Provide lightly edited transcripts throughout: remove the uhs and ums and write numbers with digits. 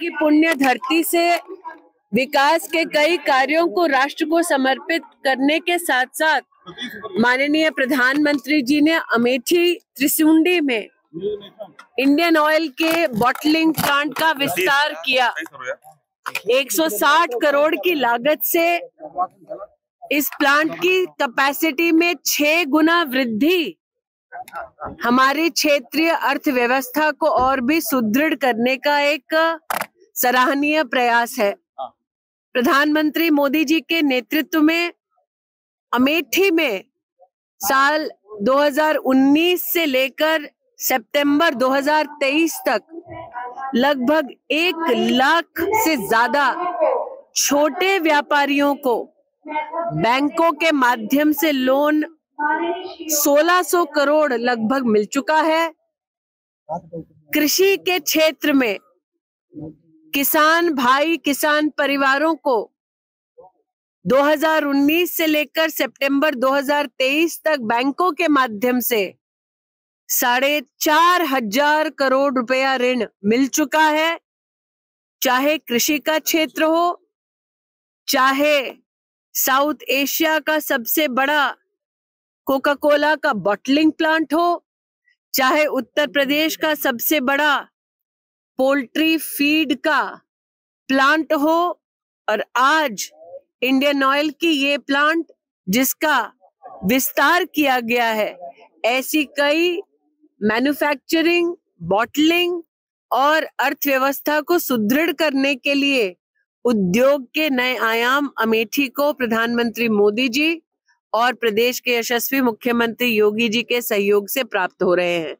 की पुण्य धरती से विकास के कई कार्यों को राष्ट्र को समर्पित करने के साथ साथ माननीय प्रधानमंत्री जी ने अमेठी त्रिशूंडी में इंडियन ऑयल के बॉटलिंग प्लांट का विस्तार किया। 160 करोड़ की लागत से इस प्लांट की कैपेसिटी में 6 गुना वृद्धि हमारी क्षेत्रीय अर्थव्यवस्था को और भी सुदृढ़ करने का एक सराहनीय प्रयास है। प्रधानमंत्री मोदी जी के नेतृत्व में अमेठी में साल 2019 से लेकर सितंबर 2023 तक लगभग 1 लाख से ज्यादा छोटे व्यापारियों को बैंकों के माध्यम से लोन 1600 करोड़ लगभग मिल चुका है। कृषि के क्षेत्र में किसान भाई किसान परिवारों को 2019 से लेकर सितंबर 2023 तक बैंकों के माध्यम से 4,500 करोड़ रुपया ऋण मिल चुका है। चाहे कृषि का क्षेत्र हो, चाहे साउथ एशिया का सबसे बड़ा कोका कोला का बॉटलिंग प्लांट हो, चाहे उत्तर प्रदेश का सबसे बड़ा पोल्ट्री फीड का प्लांट हो, और आज इंडियन ऑयल की ये प्लांट जिसका विस्तार किया गया है, ऐसी कई मैन्युफैक्चरिंग, बॉटलिंग और अर्थव्यवस्था को सुदृढ़ करने के लिए उद्योग के नए आयाम अमेठी को प्रधानमंत्री मोदी जी और प्रदेश के यशस्वी मुख्यमंत्री योगी जी के सहयोग से प्राप्त हो रहे हैं।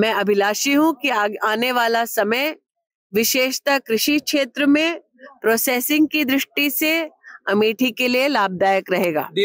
मैं अभिलाषी हूं कि आने वाला समय विशेषतः कृषि क्षेत्र में प्रोसेसिंग की दृष्टि से अमेठी के लिए लाभदायक रहेगा।